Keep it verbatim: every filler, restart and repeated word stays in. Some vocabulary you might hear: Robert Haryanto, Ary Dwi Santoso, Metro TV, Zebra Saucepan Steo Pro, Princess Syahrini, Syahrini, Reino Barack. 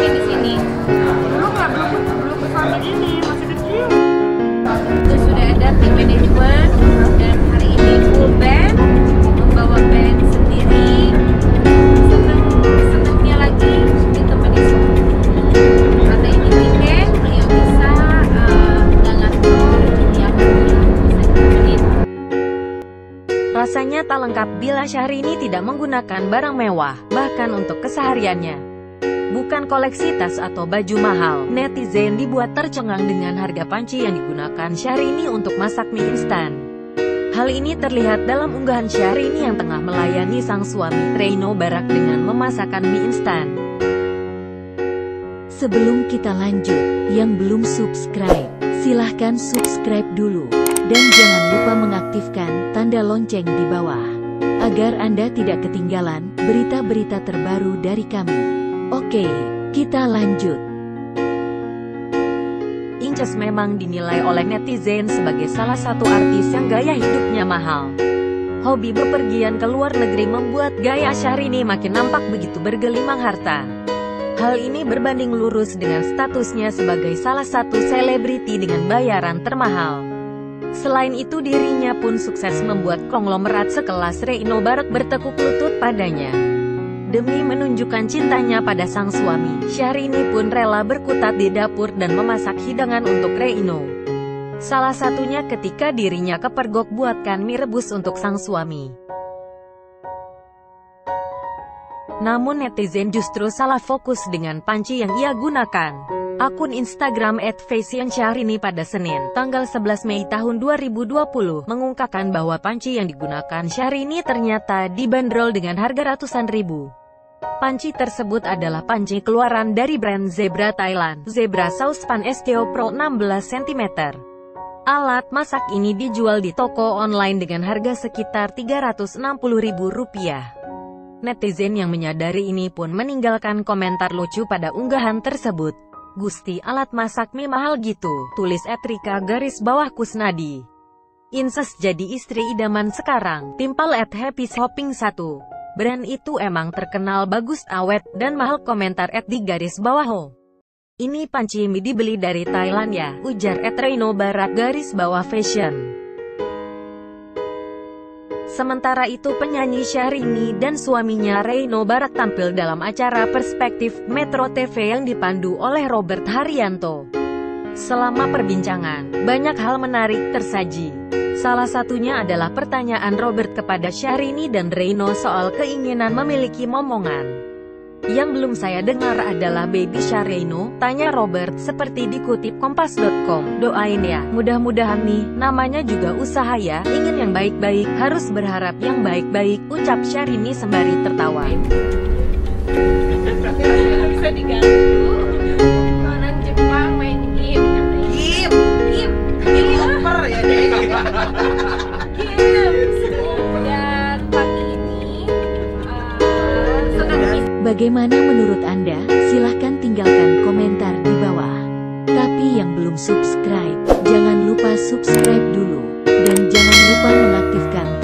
suami di sini. Belum nggak belum belum suami ini masih kecil. Itu sudah ada tim manajemen dan hari ini full band membawa band sendiri. Seneng senengnya lagi ditemani suami. Karena ini weekend beliau bisa nggak ngatur yang lain. Rasanya tak lengkap bila Syahrini tidak menggunakan barang mewah, bahkan untuk kesehariannya. Bukan koleksi tas atau baju mahal, netizen dibuat tercengang dengan harga panci yang digunakan Syahrini untuk masak mie instan. Hal ini terlihat dalam unggahan Syahrini yang tengah melayani sang suami Reino Barack dengan memasakkan mie instan. Sebelum kita lanjut, yang belum subscribe, silahkan subscribe dulu. Dan jangan lupa mengaktifkan tanda lonceng di bawah, agar Anda tidak ketinggalan berita-berita terbaru dari kami. Oke, kita lanjut. Inces memang dinilai oleh netizen sebagai salah satu artis yang gaya hidupnya mahal. Hobi bepergian ke luar negeri membuat gaya Syahrini makin nampak begitu bergelimang harta. Hal ini berbanding lurus dengan statusnya sebagai salah satu selebriti dengan bayaran termahal. Selain itu dirinya pun sukses membuat konglomerat sekelas Reino Barack bertekuk lutut padanya. Demi menunjukkan cintanya pada sang suami, Syahrini pun rela berkutat di dapur dan memasak hidangan untuk Reino. Salah satunya ketika dirinya kepergok buatkan mie rebus untuk sang suami. Namun netizen justru salah fokus dengan panci yang ia gunakan. Akun Instagram et fashion syahrini pada Senin, tanggal sebelas Mei tahun dua ribu dua puluh, mengungkapkan bahwa panci yang digunakan Syahrini ternyata dibanderol dengan harga ratusan ribu. Panci tersebut adalah panci keluaran dari brand Zebra Thailand, Zebra Saucepan Steo Pro enam belas sentimeter. Alat masak ini dijual di toko online dengan harga sekitar tiga ratus enam puluh ribu rupiah. Netizen yang menyadari ini pun meninggalkan komentar lucu pada unggahan tersebut. "Gusti, alat masak mie mahal gitu," tulis Etrika garis bawah Kusnadi. Inces jadi istri idaman sekarang, timpal et happy shopping satu. Brand itu emang terkenal bagus, awet, dan mahal, komentar at di garis bawah ho. "Ini panci mie dibeli dari Thailand ya," ujar at Reino Barack garis bawah fashion. Sementara itu penyanyi Syahrini dan suaminya Reino Barack tampil dalam acara Perspektif Metro T V yang dipandu oleh Robert Haryanto. Selama perbincangan, banyak hal menarik tersaji. Salah satunya adalah pertanyaan Robert kepada Syahrini dan Reino soal keinginan memiliki momongan. "Yang belum saya dengar adalah baby Syahrini," tanya Robert seperti dikutip kompas titik com. "Doain ya, mudah-mudahan nih, namanya juga usaha ya, ingin yang baik-baik, harus berharap yang baik-baik," ucap Syahrini sembari tertawa. Bisa diganggu, orang Jepang main game. Game, game, game over ya deh. Bagaimana menurut Anda? Silahkan tinggalkan komentar di bawah. Tapi yang belum subscribe, jangan lupa subscribe dulu. Dan jangan lupa mengaktifkan